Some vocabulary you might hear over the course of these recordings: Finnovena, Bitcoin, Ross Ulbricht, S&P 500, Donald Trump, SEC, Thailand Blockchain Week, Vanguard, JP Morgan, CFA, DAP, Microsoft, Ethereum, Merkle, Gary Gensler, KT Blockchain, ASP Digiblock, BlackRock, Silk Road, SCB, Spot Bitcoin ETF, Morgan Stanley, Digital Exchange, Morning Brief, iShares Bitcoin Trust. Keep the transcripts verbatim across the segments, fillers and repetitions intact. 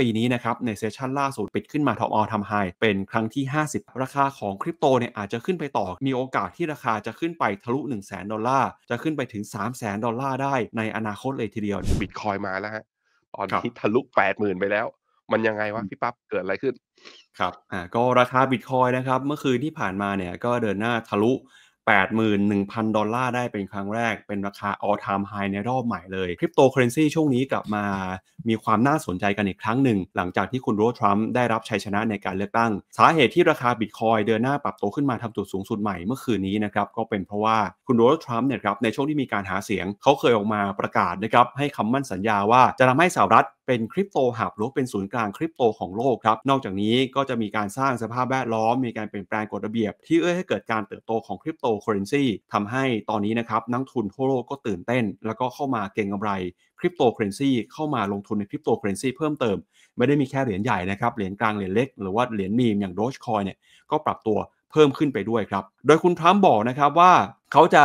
ปีนี้นะครับในเซสชันล่าสุดปิดขึ้นมาท็อปออลทำไฮเป็นครั้งที่ห้าสิบราคาของคริปโตเนี่ยอาจจะขึ้นไปต่อมีโอกาสที่ราคาจะขึ้นไปทะลุ หนึ่งแสนดอลลาร์จะขึ้นไปถึง สามแสนดอลลาร์ได้ในอนาคตเลยทีเดียว Bitcoin มาแล้วฮะตอนที่ทะลุ แปดหมื่น ไปแล้วมันยังไงวะพี่ปั๊บเกิดอะไรขึ้นครับอ่าก็ราคา Bitcoin นะครับเมื่อคืนที่ผ่านมาเนี่ยก็เดินหน้าทะลุ แปดหมื่นหนึ่งพันดอลลาร์ได้เป็นครั้งแรกเป็นราคา all time high ในรอบใหม่เลยคริปโตเคอเรนซีช่วงนี้กลับมามีความน่าสนใจกันอีกครั้งหนึ่งหลังจากที่คุณโดนัลด์ทรัมป์ได้รับชัยชนะในการเลือกตั้งสาเหตุที่ราคาบิตคอยน์เดินหน้าปรับตัวขึ้นมาทำจุดสูงสุดใหม่เมื่อคืนนี้นะครับก็เป็นเพราะว่าคุณโดนัลด์ทรัมป์เนี่ยครับในช่วงที่มีการหาเสียงเขาเคยออกมาประกาศนะครับให้คำมั่นสัญญาว่าจะทำให้สหรัฐเป็นคริปโตหับหรือเป็นศูนย์กลางคริปโตของโลกครับนอกจากนี้ก็จะมีการสร้างสภาพแวดล้อมมีการเปลี่ยนแปลงกฎระเบียบที่เอื้อให้เกิดการเติบโตของคริปโตเคอเรนซีทำให้ตอนนี้นะครับนักทุนทั่วโลกก็ตื่นเต้นแล้วก็เข้ามาเก็งกำไรคริปโตเคอเรนซีเข้ามาลงทุนในคริปโตเคอเรนซีเพิ่มเติมไม่ได้มีแค่เหรียญใหญ่นะครับเหรียญกลางเหรียญเล็กหรือว่าเหรียญมีมอย่างโดจคอยเนี่ยก็ปรับตัวเพิ่มขึ้นไปด้วยครับโดยคุณทรัมป์บอกนะครับว่าเขาจะ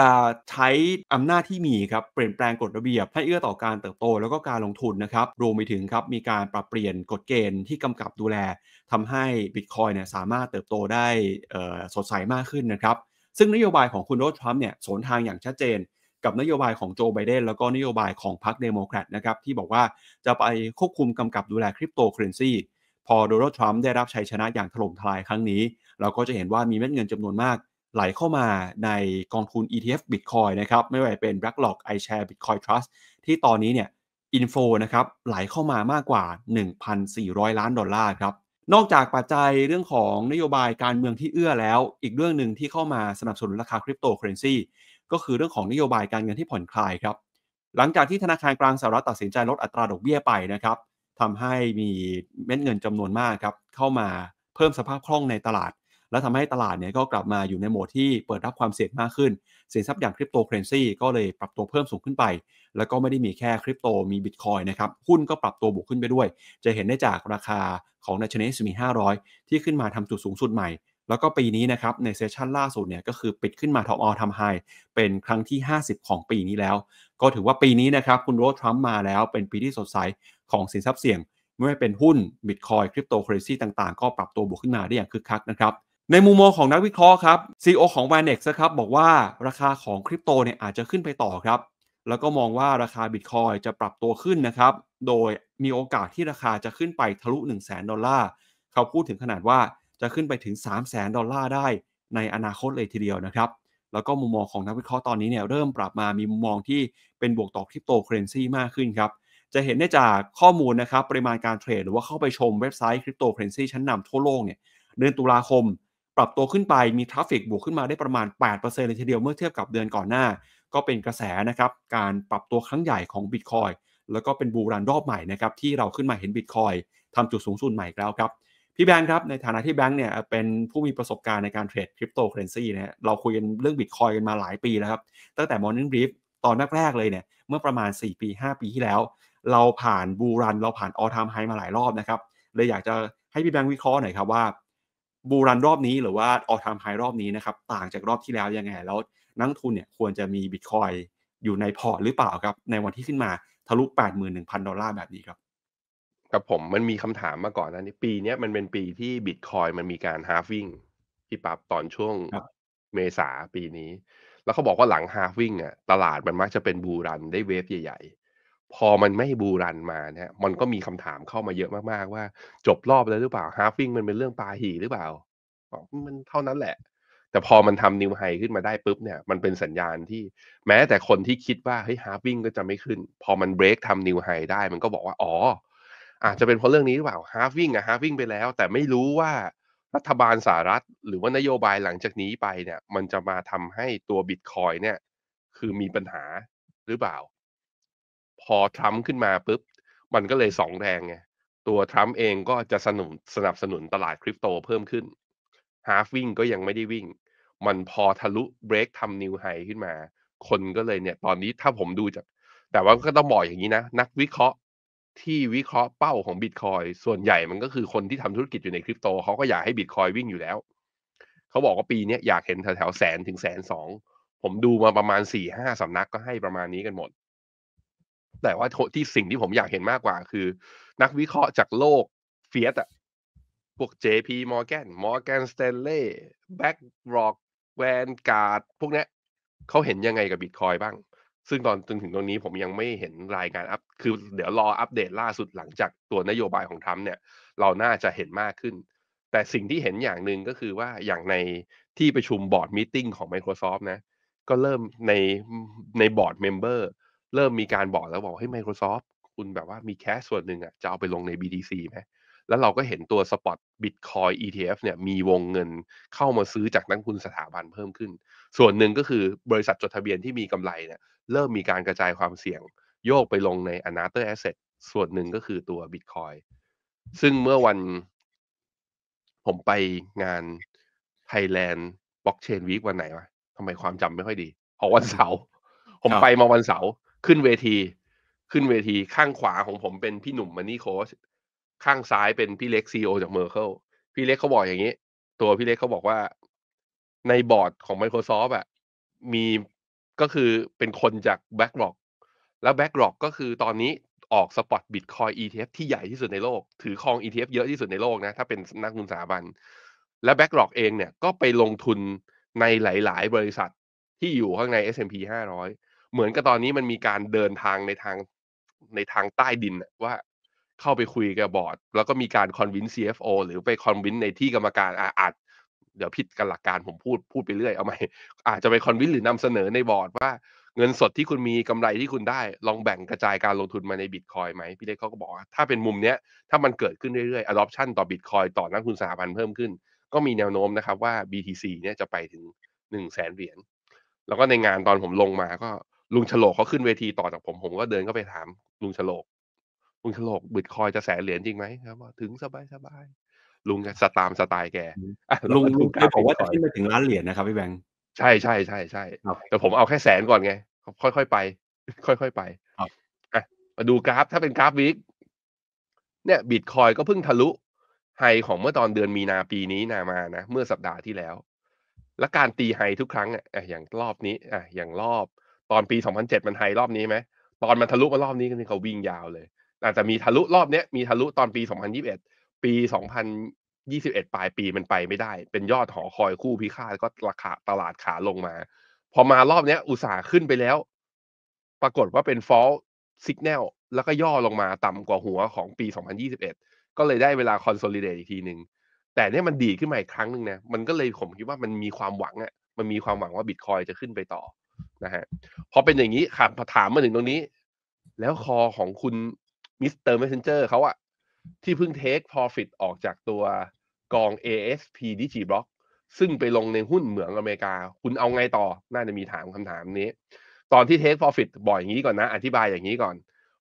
ใช้อำนาจที่มีครับเปลี่ยนแปลงกฎระเบียบให้เอื้อต่อการเติบโตแล้วก็การลงทุนนะครับรวมไปถึงครับมีการปรับเปลี่ยนกฎเกณฑ์ที่กำกับดูแลทำให้ Bitcoin เนี่ยสามารถเติบโตได้สดใสมากขึ้นนะครับซึ่งนโยบายของคุณโดนัลด์ทรัมป์เนี่ยสวนทางอย่างชัดเจนกับนโยบายของโจไบเดนแล้วก็นโยบายของพรรคเดโมแครตนะครับที่บอกว่าจะไปควบคุมกำกับดูแลคริปโตเคอเรนซีพอโดนัลด์ทรัมป์ได้รับชัยชนะอย่างถล่มทลายครั้งนี้เราก็จะเห็นว่ามีเม็ดเงินจำนวนมากไหลเข้ามาในกองทุน อี ที เอฟ Bitcoin นะครับไม่ว่าจะเป็น BlackRock iShares Bitcoin Trust ที่ตอนนี้เนี่ย Inflow นะครับไหลเข้ามามากกว่า หนึ่งพันสี่ร้อยล้านดอลลาร์ครับนอกจากปัจจัยเรื่องของนโยบายการเมืองที่เอื้อแล้วอีกเรื่องหนึ่งที่เข้ามาสนับสนุนราคาคริปโตเคอเรนซีก็คือเรื่องของนโยบายการเงินที่ผ่อนคลายครับหลังจากที่ธนาคารกลางสหรัฐตัดสินใจลดอัตราดอกเบี้ยไปนะครับทำให้มีเม็ดเงินจำนวนมากครับเข้ามาเพิ่มสภาพคล่องในตลาดและทำให้ตลาดเนี่ยก็กลับมาอยู่ในโหมดที่เปิดรับความเสี่ยงมากขึ้นสินทรัพย์อย่างคริปโตเคอเรนซีก็เลยปรับตัวเพิ่มสูงขึ้นไปแล้วก็ไม่ได้มีแค่คริปโตมีบิตคอยน์นะครับหุ้นก็ปรับตัวบวกขึ้นไปด้วยจะเห็นได้จากราคาของดัชนี เอส แอนด์ พี ห้าร้อยที่ขึ้นมาทำจุดสูงสุดใหม่แล้วก็ปีนี้นะครับในเซสชันล่าสุดเนี่ยก็คือปิดขึ้นมาท็อปออลทำไฮเป็นครั้งที่ห้าสิบของปีนี้แล้วก็ถือว่าปีนี้นะครับคุณโดนัลด์ทรัมป์มาแล้วเป็นปีที่สดใสของสินทรัพย์เสี่ยงไม่ว่าเป็นหุ้นบิตคอยน์คริปโตเคอเรนซีต่างๆก็ปรับตัวบวกขึ้นมาได้อย่างคึกคักนะครับในมุมมองของนักวิเคราะห์ครับ ซี อี โอ ของ Vanguard นะครับบอกว่าราคาของคริปโตเนี่ยอาจจะขึ้นไปต่อครับแล้วก็มองว่าราคา Bitcoin จะปรับตัวขึ้นนะครับโดยมีโอกาสที่ราคาจะขึ้นไปทะลุ หนึ่งแสนดอลลาร์เขาพูดถึงขนาดว่าจะขึ้นไปถึง สามแสนดอลลาร์ได้ในอนาคตเลยทีเดียวนะครับแล้วก็มุมมองของนักวิเคราะห์ตอนนี้เนี่ยเริ่มปรับมามีมุมมองที่เป็นบวกต่อคริปโตเคอเรนซีมากขึ้นครับจะเห็นได้จากข้อมูลนะครับปริมาณการเทรดหรือว่าเข้าไปชมเว็บไซต์คริปโตเคอเรนซีชั้นนำทั่วโลกเนี่ยเดือนตุลาคมปรับตัวขึ้นไปมีทราฟฟิกบวกขึ้นมาได้ประมาณ แปดเปอร์เซ็นต์ เลยทีเดียวเมื่อเทียบกับเดือนก่อนหน้าก็เป็นกระแสนะครับการปรับตัวครั้งใหญ่ของ Bitcoin แล้วก็เป็นบูรันรอบใหม่นะครับที่เราขึ้นมาเห็น Bitcoin ทำจุดสูงสุดใหม่แล้วครับพี่แบงค์ครับในฐานะที่แบงค์เนี่ยเป็นผู้มีประสบการณ์ในการเทรดคริปโตเคอเรนซีนะเราคุยกันเรื่อง Bitcoin กันมาหลายปีแล้วครับตั้งแต่ Morning Brief ตอนแรกๆเลยเนี่ยเมื่อประมาณสี่ปีห้าปีที่แล้วเราผ่านบูรันเราผ่าน All Time High มาหลายรอบนะครับเลยอยากจะให้พี่แบงค์วิเคราะห์หน่อยครับว่าบูรันรอบนี้หรือว่าออลไทม์ไฮรอบนี้นะครับต่างจากรอบที่แล้วยังไงแล้วนักทุนเนี่ยควรจะมีบิตคอยน์อยู่ในพอร์ตหรือเปล่าครับในวันที่ขึ้นมาทะลุ แปดหมื่นหนึ่งพันดอลลาร์แบบนี้ครับกับผมมันมีคำถามมาก่อนนะนี่ปีนี้มันเป็นปีที่บิตคอยน์มันมีการฮาล์ฟวิ่งที่ปรับตอนช่วงเมษาปีนี้แล้วเขาบอกว่าหลังฮาล์ฟวิ่งอ่ะตลาดมันมักจะเป็นบูรันได้เวฟใหญ่พอมันไม่บูรันมาเนี่ยมันก็มีคำถามเข้ามาเยอะมากๆว่าจบรอบแล้วหรือเปล่าฮาล์ฟวิ่งมันเป็นเรื่องปาหี่หรือเปล่ามันเท่านั้นแหละแต่พอมันทำนิวไฮขึ้นมาได้ปุ๊บเนี่ยมันเป็นสัญญาณที่แม้แต่คนที่คิดว่าเฮ้ยฮาล์ฟวิ่งก็จะไม่ขึ้นพอมันเบรกทำนิวไฮได้มันก็บอกว่าอ๋ออาจจะเป็นเพราะเรื่องนี้หรือเปล่าฮาล์ฟวิ่งอะฮาล์ฟวิ่งไปแล้วแต่ไม่รู้ว่ารัฐบาลสหรัฐหรือว่านโยบายหลังจากนี้ไปเนี่ยมันจะมาทำให้ตัวบิตคอยน์เนี่ยคือมีปัญหาหรือเปล่าพอทรัมป์ขึ้นมาปุ๊บมันก็เลยสองแรงไงตัวทรัมป์เองก็จะสนุนสนับสนุนตลาดคริปโตเพิ่มขึ้นฮาล์ฟวิ่งก็ยังไม่ได้วิ่งมันพอทะลุเบรกทำนิวไฮขึ้นมาคนก็เลยเนี่ยตอนนี้ถ้าผมดูจากแต่ว่าก็ต้องบอกอย่างนี้นะนักวิเคราะห์ที่วิเคราะห์เป้าของบิตคอยน์ส่วนใหญ่มันก็คือคนที่ทำธุรกิจอยู่ในคริปโตเขาก็อยากให้บิตคอยน์วิ่งอยู่แล้วเขาบอกว่าปีนี้อยากเห็นแถวๆแสนถึงแสนสองผมดูมาประมาณสี่ห้าสำนักก็ให้ประมาณนี้กันหมด แต่ว่าที่สิ่งที่ผมอยากเห็นมากกว่าคือนักวิเคราะห์จากโลกเฟียสอะพวก เจ พี Morgan Morgan Stanley BlackRock Vanguard พวกเนี้ยเขาเห็นยังไงกับ Bitcoin บ้างซึ่งตอนจนถึงตรงนี้ผมยังไม่เห็นรายการอัพคือเดี๋ยวรออัปเดตล่าสุดหลังจากตัวนโยบายของทรัมป์เนี่ยเราน่าจะเห็นมากขึ้นแต่สิ่งที่เห็นอย่างหนึ่งก็คือว่าอย่างในที่ประชุมบอร์ดมีตติ้งของ Microsoft นะก็เริ่มในในบอร์ดเมมเบอร์เริ่มมีการบอกแล้วบอกให้ Microsoft คุณแบบว่ามีแคชส่วนหนึ่งอ่ะจะเอาไปลงใน บี ที ซี ไหมแล้วเราก็เห็นตัว Spot Bitcoin อี ที เอฟ เนี่ยมีวงเงินเข้ามาซื้อจากนักลงทุนสถาบันเพิ่มขึ้นส่วนหนึ่งก็คือบริษัทจดทะเบียนที่มีกำไรเนี่ยเริ่มมีการกระจายความเสี่ยงโยกไปลงใน Another Asset ส่วนหนึ่งก็คือตัว Bitcoin ซึ่งเมื่อวันผมไปงาน Thailand Blockchain Week วันไหนวะทำไมความจำไม่ค่อยดีออกวันเสาร์ผมไปมาวันเสาร์ขึ้นเวทีขึ้นเวทีข้างขวาของผมเป็นพี่หนุ่มมันนี่โค้ชข้างซ้ายเป็นพี่เล็ก ซี อี โอ จาก Merkle พี่เล็กเขาบอกอย่างนี้ตัวพี่เล็กเขาบอกว่าในบอร์ดของ Microsoft อ่ะมีก็คือเป็นคนจาก BlackRock แล้ว BlackRock ก็คือตอนนี้ออก Spot Bitcoin อี ที เอฟ ที่ใหญ่ที่สุดในโลกถือครอง อี ที เอฟ เยอะที่สุดในโลกนะถ้าเป็นนักลงทุนสถาบันและ BlackRock เองเนี่ยก็ไปลงทุนในหลายๆบริษัทที่อยู่ข้างใน เอส แอนด์ พี ห้าร้อยเหมือนกับตอนนี้มันมีการเดินทางในทางในทางใต้ดินว่าเข้าไปคุยกับบอร์ดแล้วก็มีการคอนวิน ซี เอฟ โอ หรือไปคอนวินในที่กรรมการอาจเดี๋ยวผิดกันหลักการผมพูดพูดไปเรื่อยเอาใหม่อาจจะไปคอนวินหรือนำเสนอในบอร์ดว่าเงินสดที่คุณมีกำไรที่คุณได้ลองแบ่งกระจายการลงทุนมาใน Bitcoin ไหมพี่เล็กเขาก็บอกว่าถ้าเป็นมุมเนี้ยถ้ามันเกิดขึ้นเรื่อยๆ adoption ต่อ Bitcoin ต่อนักทุนสถาบันเพิ่มขึ้นก็มีแนวโน้มนะครับว่า บี ที ซี เนี่ยจะไปถึง หนึ่งแสน เหรียญแล้วก็ในงานตอนผมลงมาก็ลุงฉลกเขาขึ้นเวทีต่อจากผมผมก็เดินเข้าไปถามลุงฉลกลุงฉลกบิตคอยจะแสนเหรียญจริงไหมครับว่าถึงสบายสบายลุงสตามสไตล์แกลุงลุงเขาบอกว่าจะขึ้นไปถึงล้านเหรียญนะครับพี่แบงค์ใช่ใช่ใช่ใช่แต่ผมเอาแค่แสนก่อนไงค่อยๆไปค่อยๆไปมาดูกราฟถ้าเป็นกราฟวีคเนี่ยบิตคอยก็เพิ่งทะลุไฮของเมื่อตอนเดือนมีนาปีนี้นามานะเมื่อสัปดาห์ที่แล้วและการตีไฮทุกครั้งอ่ะอย่างรอบนี้อ่ะอย่างรอบตอนปีสองพันเจ็ดมันไฮรอบนี้ไหมตอนมันทะลุมารอบนี้ก็เขาวิ่งยาวเลยอาจจะมีทะลุรอบเนี้ยมีทะลุตอนปีสองพันยี่สิบเอ็ดปีสองพันยี่สิบเอ็ดปลายปีมันไปไม่ได้เป็นยอดหอคอยคู่พิฆาตก็ราคาตลาดขาลงมาพอมารอบเนี้ยอุตสาห์ขึ้นไปแล้วปรากฏว่าเป็น false signal แล้วก็ย่อลงมาต่ำกว่าหัวของปีสองพันยี่สิบเอ็ดก็เลยได้เวลาคอนโซลิเดตอีกทีหนึ่งแต่เนี่ยมันดีขึ้นมาอีกครั้งหนึ่งนะมันก็เลยผมคิดว่ามันมีความหวังอ่ะมันมีความหวังว่าบิตคอยจะขึ้นไปต่อนะฮะพอเป็นอย่างนี้ครับพอถามมาถึงตรงนี้แล้วคอของคุณมิสเตอร์เมสเซนเจอร์เขาอะที่เพิ่งเทค profit ออกจากตัวกอง เอ เอส พี Digiblock ซึ่งไปลงในหุ้นเหมืองอเมริกาคุณเอาไงต่อน่าจะมีถามคำถามนี้ตอนที่เทค profit บอกอย่างนี้ก่อนนะอธิบายอย่างนี้ก่อน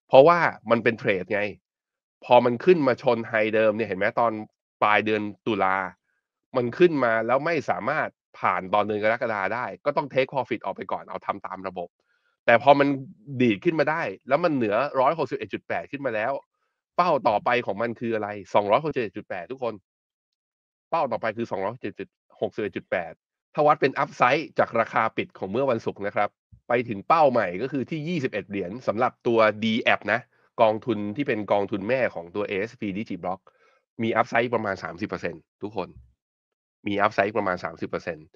เพราะว่ามันเป็นเทรดไงพอมันขึ้นมาชนไฮเดิมเนี่ยเห็นไหมตอนปลายเดือนตุลามันขึ้นมาแล้วไม่สามารถผ่านตอนเดือนกรกฎาได้ก็ต้องเทค profit ออกไปก่อนเอาทำตามระบบแต่พอมันดีดขึ้นมาได้แล้วมันเหนือ หนึ่งร้อยหกสิบเอ็ดจุดแปด ขึ้นมาแล้วเป้าต่อไปของมันคืออะไร สองร้อยหกสิบเจ็ดจุดแปด ทุกคนเป้าต่อไปคือ สองร้อยหกสิบเอ็ดจุดแปด ถ้าวัดเป็นอัพไซด์จากราคาปิดของเมื่อวันศุกร์นะครับไปถึงเป้าใหม่ก็คือที่ยี่สิบเอ็ดเหรียญสำหรับตัว ดี เอ พี นะกองทุนที่เป็นกองทุนแม่ของตัว เอ เอส พี Digiblock มีอัพไซด์ประมาณ สามสิบเปอร์เซ็นต์ ทุกคนมีอัพไซด์ประมาณ สามสิบเปอร์เซ็นต์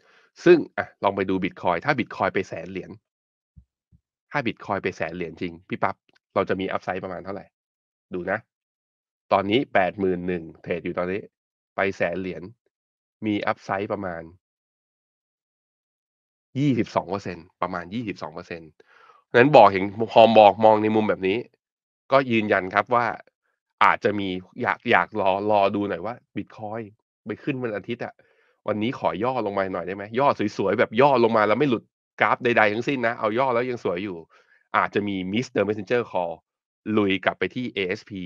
ซึ่งอ่ะลองไปดู Bitcoin ถ้า Bitcoin ไปแสนเหรียญถ้า Bitcoin ไปแสนเหรียญจริงพี่ปั๊บเราจะมีอัพไซด์ประมาณเท่าไหร่ดูนะตอนนี้ แปดหมื่นหนึ่งพัน เทรดอยู่ตอนนี้ไปแสนเหรียญมีอัพไซด์ประมาณ ยี่สิบสองเปอร์เซ็นต์ ประมาณ ยี่สิบสองเปอร์เซ็นต์ นั้นบอกเห็นพอมองมองในมุมแบบนี้ก็ยืนยันครับว่าอาจจะมีอยากอยากรอรอดูหน่อยว่า Bitcoin ไปขึ้นวันอาทิตย์อ่ะวันนี้ขอย่อลงมาหน่อยได้ไหมย่อสวยๆแบบย่อลงมาแล้วไม่หลุดกราฟใดๆทั้งสิ้นนะเอาย่อแล้วยังสวยอยู่อาจจะมี Mister Messenger Call ลุยกลับไปที่ เอ เอส พี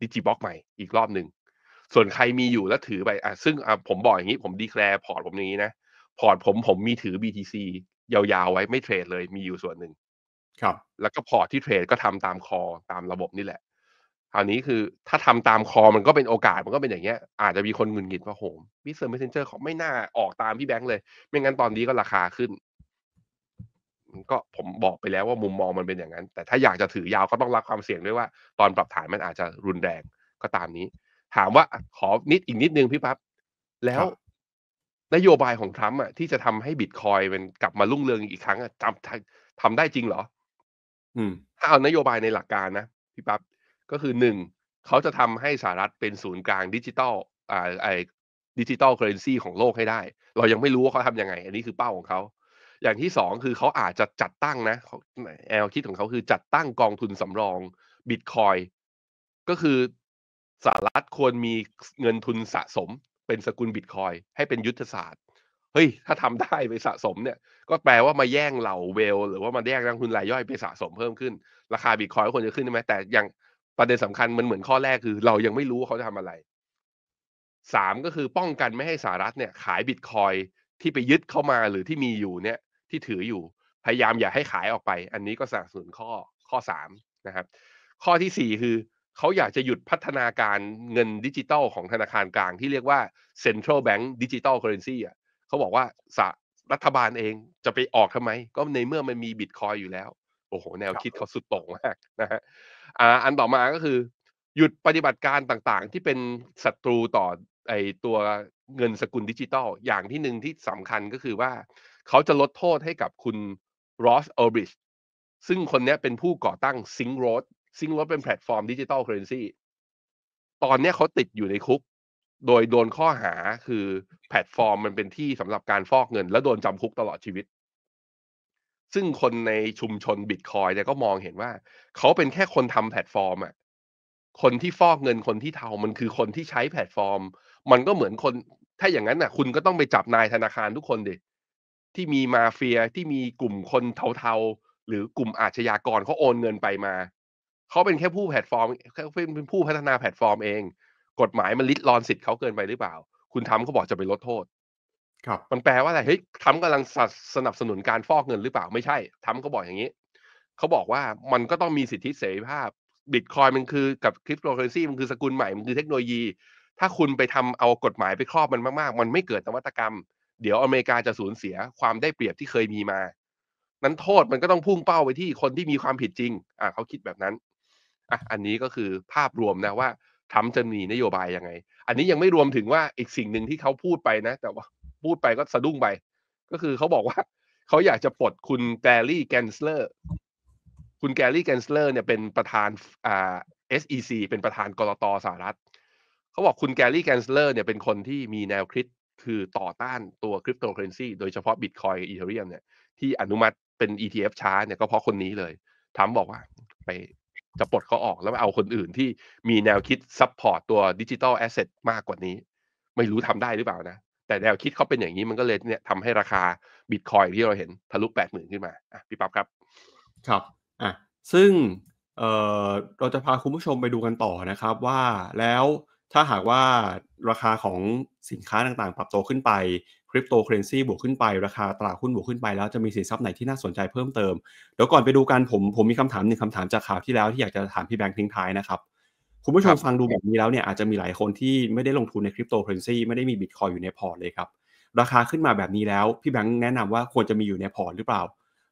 Digiblock ใหม่อีกรอบหนึ่งส่วนใครมีอยู่แล้วถือไปอ่ะซึ่งอ่ะผมบอกอย่างนี้ผมดีแคลร์พอร์ตผมอย่างนี้นะพอร์ตผมผมมีถือ บี ที ซี ยาวๆไว้ไม่เทรดเลยมีอยู่ส่วนหนึ่งครับแล้วก็พอร์ตที่เทรดก็ทำตามคอตามระบบนี่แหละคราวนี้คือถ้าทำตามคอมันก็เป็นโอกาสมันก็เป็นอย่างเงี้ยอาจจะมีคนหงุดหงิดว่าโหมิสเตอร์เมสเซนเจอร์เขาไม่น่าออกตามพี่แบงค์เลยไม่งั้นตอนนี้ก็ราคาขึ้น มันก็ผมบอกไปแล้วว่ามุมมองมันเป็นอย่างนั้นแต่ถ้าอยากจะถือยาวก็ต้องรับความเสี่ยงด้วยว่าตอนปรับฐานมันอาจจะรุนแรงก็ตามนี้ถามว่าขอนิดอีกนิดนึงพี่ปั๊บแล้วนโยบายของทรัมป์อ่ะที่จะทำให้บิตคอยน์มันกลับมารุ่งเรืองอีกครั้งอ่ะจำทำได้จริงเหรออืมถ้าเอานโยบายในหลักการนะพี่ปั๊บก็คือหนึ่งเขาจะทำให้สหรัฐเป็นศูนย์กลางดิจิตอลอ่าไอดิจิตอลเคอเรนซีของโลกให้ได้เรายังไม่รู้ว่าเขาทำยังไงอันนี้คือเป้าของเขาอย่างที่สองคือเขาอาจจะจัดตั้งนะแนวคิดของเขาคือจัดตั้งกองทุนสำรองบิตคอยน์ก็คือสหรัฐควรมีเงินทุนสะสมเป็นสกุลบิตคอยน์ให้เป็นยุทธศาสตร์เฮ้ยถ้าทำได้ไปสะสมเนี่ยก็แปลว่ามาแย่งเหล่าเวลหรือว่ามาแย่งนักทุนรายย่อยไปสะสมเพิ่มขึ้นราคาบิตคอยน์ควรจะขึ้นใช่ไหมแต่อย่างประเด็นสำคัญมันเหมือนข้อแรกคือเรายังไม่รู้ว่าเขาจะทำอะไรสามก็คือป้องกันไม่ให้สหรัฐเนี่ยขายบิตคอยน์ที่ไปยึดเข้ามาหรือที่มีอยู่เนี่ยที่ถืออยู่พยายามอย่าให้ขายออกไปอันนี้ก็สนับสนุนข้อข้อสามนะครับข้อที่สี่คือเขาอยากจะหยุดพัฒนาการเงินดิจิตอลของธนาคารกลางที่เรียกว่า Central Bank Digital Currency อ่ะเขาบอกว่ารัฐบาลเองจะไปออกทำไมก็ในเมื่อมันมีบิตคอยน์อยู่แล้วโอ้โหแนวคิดเขาสุดโต่งมากนะฮะอ่าอันต่อมาก็คือหยุดปฏิบัติการต่างๆที่เป็นศัตรูต่อไอตัวเงินสกุลดิจิตอลอย่างที่หนึ่งที่สำคัญก็คือว่าเขาจะลดโทษให้กับคุณ Ross Ulbricht ซึ่งคนนี้เป็นผู้ก่อตั้ง Silk Road Silk Road เป็นแพลตฟอร์มดิจิตอลเคอเรนซีตอนนี้เขาติดอยู่ในคุกโดยโดนข้อหาคือแพลตฟอร์มมันเป็นที่สำหรับการฟอกเงินและโดนจำคุกตลอดชีวิตซึ่งคนในชุมชนบิตคอยน์เนี่ยก็มองเห็นว่าเขาเป็นแค่คนทำแพลตฟอร์มอ่ะคนที่ฟอกเงินคนที่เทามันคือคนที่ใช้แพลตฟอร์มมันก็เหมือนคนถ้าอย่างนั้นน่ะคุณก็ต้องไปจับนายธนาคารทุกคนดิที่มีมาเฟียที่มีกลุ่มคนเทาๆหรือกลุ่มอาชญากรเขาโอนเงินไปมาเขาเป็นแค่ผู้แพลตฟอร์มแค่เป็นผู้พัฒนาแพลตฟอร์มเองกฎหมายมันลิดรอนสิทธิ์เขาเกินไปหรือเปล่าคุณทำเขาบอกจะไปลดโทษครับมันแปลว่าอะไรเฮ้ยทำกำลังสนับสนุนการฟอกเงินหรือเปล่าไม่ใช่ทำเขาบอกอย่างนี้เขาบอกว่ามันก็ต้องมีสิทธิเสรีภาพบิตคอยน์มันคือกับคริปโตเคอเรนซีมันคือสกุลใหม่มันคือเทคโนโลยีถ้าคุณไปทำเอากฎหมายไปครอบมันมากๆมันไม่เกิดนวัตกรรมเดี๋ยวอเมริกาจะสูญเสียความได้เปรียบที่เคยมีมานั้นโทษมันก็ต้องพุ่งเป้าไปที่คนที่มีความผิดจริงอ่ะเขาคิดแบบนั้นอ่ะอันนี้ก็คือภาพรวมนะว่าทรัมป์จะมีนโยบายยังไงอันนี้ยังไม่รวมถึงว่าอีกสิ่งหนึ่งที่เขาพูดไปนะแต่ว่าพูดไปก็สะดุ้งไปก็คือเขาบอกว่าเขาอยากจะปลดคุณแกลลี่แกนสเลอร์คุณแกลลี่แกนสเลอร์เนี่ยเป็นประธานอ่า เอส อี ซี เป็นประธานกลต.สหรัฐเขาบอกคุณแกลลี่แกนสเลอร์เนี่ยเป็นคนที่มีแนวคิดคือต่อต้านตัวคริปโตเคอเรนซีโดยเฉพาะบิตคอยน์อีเธอเรียมเนี่ยที่อนุมัติเป็น อี ที เอฟ ช้าเนี่ยก็เพราะคนนี้เลยทรัมป์บอกว่าไปจะปลดเขาออกแล้วเอาคนอื่นที่มีแนวคิดซัพพอร์ตตัวดิจิทัลแอสเซทมากกว่านี้ไม่รู้ทำได้หรือเปล่านะแต่แนวคิดเขาเป็นอย่างนี้มันก็เลยเนี่ยทำให้ราคาบิตคอยน์ที่เราเห็นทะลุ แปดหมื่น ขึ้นมาอ่ะพี่ปั๊บครับครับอ่ะซึ่ง เอ่อ เราจะพาคุณผู้ชมไปดูกันต่อนะครับว่าแล้วถ้าหากว่าราคาของสินค้าต่างๆปรับตัวขึ้นไปคริปโตเคอเรนซีบวกขึ้นไปราคาตลาดหุ้นบวกขึ้นไปแล้วจะมีสินทรัพย์ไหนที่น่าสนใจเพิ่มเติมเดี๋ยวก่อนไปดูกันผมผมมีคำถามหนึ่งคำถามจากข่าวที่แล้วที่อยากจะถามพี่แบงค์ทิ้งท้ายนะครับคุณผู้ชมฟังดูแบบนี้แล้วเนี่ยอาจจะมีหลายคนที่ไม่ได้ลงทุนในคริปโตเคอเรนซีไม่ได้มีบิตคอยน์อยู่ในพอร์ตเลยครับราคาขึ้นมาแบบนี้แล้วพี่แบงค์แนะนำว่าควรจะมีอยู่ในพอร์ตหรือเปล่า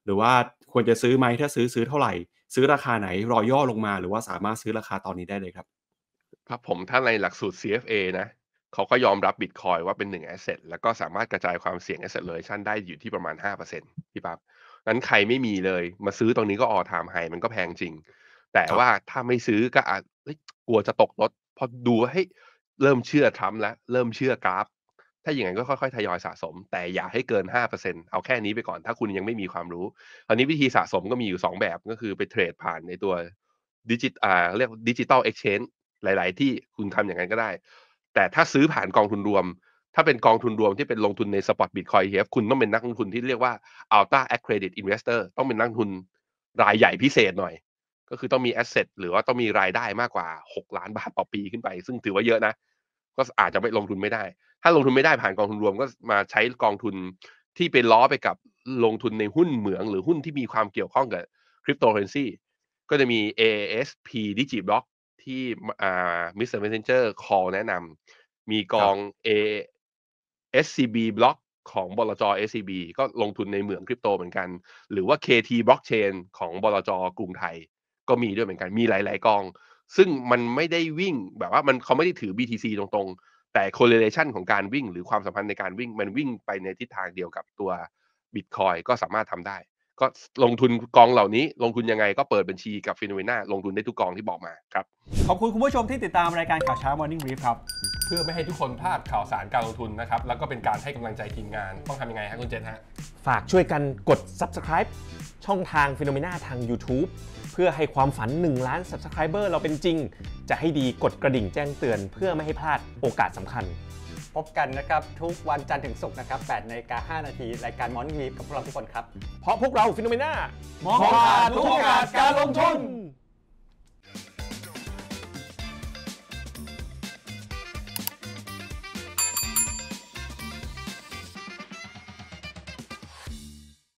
หรือว่าควรจะซื้อไหมถ้าซื้อซื้อเท่าไหร่ซื้อราคาไหนรอย่อลงมาหรือว่าสามารถซื้อราคาตอนนี้ได้เลยครับครับผมถ้าในหลักสูตร ซี เอฟ เอ นะเขาก็ยอมรับ Bitcoin ว่าเป็นหนึ่ง asset แล้วก็สามารถกระจายความเสี่ยง asset allocation ได้อยู่ที่ประมาณ ห้าเปอร์เซ็นต์ พี่ปั๊บนั้นใครไม่มีเลยมาซื้อตรงนี้ก็ all time high มันก็แพงจริงแต่ว่าถ้าไม่ซื้อก็อาจกลัวจะตกรถพอดูว่าเฮ้ยเริ่มเชื่อทรัมป์แล้วเริ่มเชื่อกราฟถ้าอย่างนั้นก็ค่อยๆทยอยสะสมแต่อย่าให้เกิน ห้าเปอร์เซ็นต์ เอาแค่นี้ไปก่อนถ้าคุณยังไม่มีความรู้ตอนนี้วิธีสะสมก็มีอยู่สองแบบก็คือไปเทรดผ่านในตัวดิจิตอ่าเรียก Digital Exchangeหลายๆที่คุณทำอย่างนั้นก็ได้แต่ถ้าซื้อผ่านกองทุนรวมถ้าเป็นกองทุนรวมที่เป็นลงทุนในสปอตบิตคอยน์ อี ที เอฟ คุณต้องเป็นนักลงทุนที่เรียกว่า Ultra Accredited Investor ต้องเป็นนักลงทุนรายใหญ่พิเศษหน่อยก็คือต้องมี asset หรือว่าต้องมีรายได้มากกว่าหกล้านบาทต่อปีขึ้นไปซึ่งถือว่าเยอะนะก็อาจจะไม่ลงทุนไม่ได้ถ้าลงทุนไม่ได้ผ่านกองทุนรวมก็มาใช้กองทุนที่เป็นล้อไปกับลงทุนในหุ้นเหมืองหรือหุ้นที่มีความเกี่ยวข้องกับคริปโตเคอเรนซีก็จะมี เอ เอส พี Digiblockที่อ่า มิสเตอร์ Messenger Call แนะนำมีกอง เอ เอส ซี บี Block ของบลจ. เอส ซี บี ก็ลงทุนในเหมืองคริปโตเหมือนกันหรือว่า เค ที Blockchain ของบลจ. กรุงไทยก็มีด้วยเหมือนกันมีหลายๆกองซึ่งมันไม่ได้วิ่งแบบว่ามันเขาไม่ได้ถือ บี ที ซี ตรงๆแต่ correlation ของการวิ่งหรือความสัมพันธ์ในการวิ่งมันวิ่งไปในทิศทางเดียวกับตัว Bitcoin ก็สามารถทำได้ก็ลงทุนกองเหล่านี้ลงทุนยังไงก็เปิดบัญชีกับฟิโนเวน่าลงทุนได้ทุกกองที่บอกมาครับขอบคุณคุณผู้ชมที่ติดตามรายการข่าวเช้า Morning Brief ครับเพื่อไม่ให้ทุกคนพลาดข่าวสารการลงทุนนะครับแล้วก็เป็นการให้กำลังใจทีมงานต้องทำยังไงฮะคุณเจนฮะฝากช่วยกันกด Subscribe ช่องทางฟิโนเวน่าทาง YouTube เพื่อให้ความฝันหนึ่งล้าน Subscriber เราเป็นจริงจะให้ดีกดกระดิ่งแจ้งเตือนเพื่อไม่ให้พลาดโอกาสสำคัญพบกันนะครับทุกวันจันทร์ถึงศุกร์นะครับ แปดนาฬิกาห้านาที รายการ Morning Brief กับพวกเราทุกคนครับเพราะพวกเราฟิโนเมน่ามองผ่านทุกโอกาสการลงทุน